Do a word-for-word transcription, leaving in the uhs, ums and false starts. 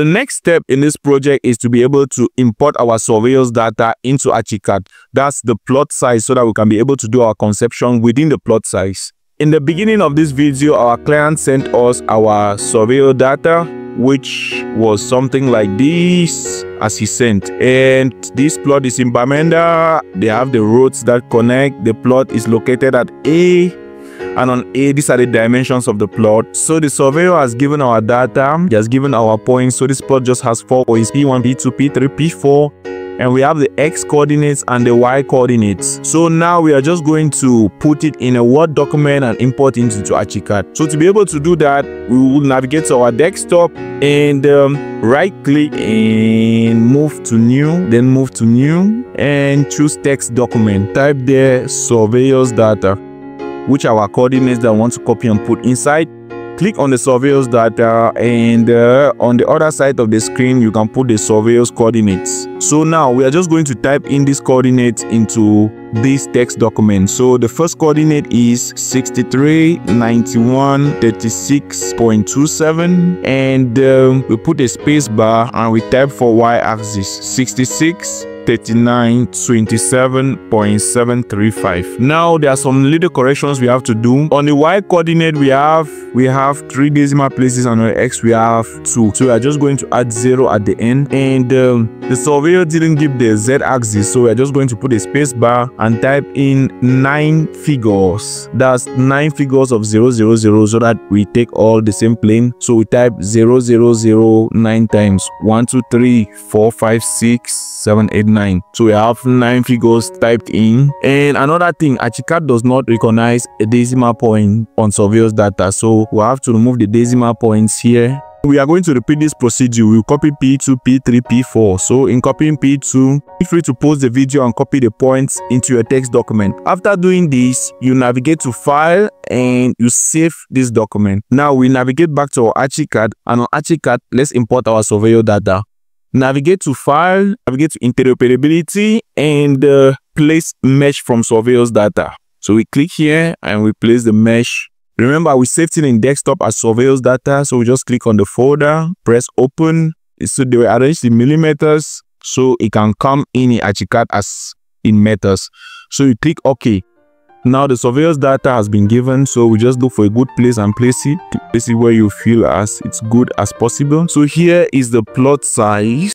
The next step in this project is to be able to import our surveyors data into ArchiCAD. That's the plot size, so that we can be able to do our conception within the plot size. In the beginning of this video, our client sent us our surveyor data, which was something like this as he sent, and this plot is in Bamenda. They have the roads that connect. The plot is located at A, and on A, these are the dimensions of the plot. So the surveyor has given our data, he has given our points. So this plot just has four points: P one, P two, P three, P four, and we have the X coordinates and the Y coordinates. So now we are just going to put it in a Word document and import it into ArchiCAD. So to be able to do that, we will navigate to our desktop and um, right click and move to new, then move to new and choose text document. Type there surveyor's data, which are our coordinates that I want to copy and put inside. Click on the surveyor's data, and uh, on the other side of the screen, you can put the surveyor's coordinates. So now we are just going to type in these coordinates into this text document. So the first coordinate is sixty-three, ninety-one, thirty-six point two seven, and um, we put a space bar and we type for y-axis sixty-six, thirty-nine, twenty-seven point seven three five. Now there are some little corrections we have to do. On the y coordinate, we have we have three decimal places, and on the x we have two, so we are just going to add zero at the end. And um, the surveyor didn't give the z axis, so we are just going to put a space bar and type in nine figures. That's nine figures of zero zero zero, so that we take all the same plane. So we type zero zero zero nine times, one two three four five six seven eight nine. So we have nine figures typed in. And another thing, ArchiCAD does not recognize a decimal point on surveyor's data, so we have to remove the decimal points here. We are going to repeat this procedure. We'll copy P two, P three, P four. So in copying P two, feel free to pause the video and copy the points into your text document. After doing this, you navigate to File and you save this document. Now we navigate back to our ArchiCAD, and on ArchiCAD, let's import our surveyor data. Navigate to File, navigate to Interoperability, and uh, place mesh from surveyor's data. So we click here and we place the mesh. Remember, we saved it in desktop as surveyor's data, so we just click on the folder, press open. So they will arrange the millimeters, so it can come in ArchiCAD as in meters. So you click OK. Now the surveyor's data has been given, so we just look for a good place and place it place it where you feel as it's good as possible. So here is the plot size.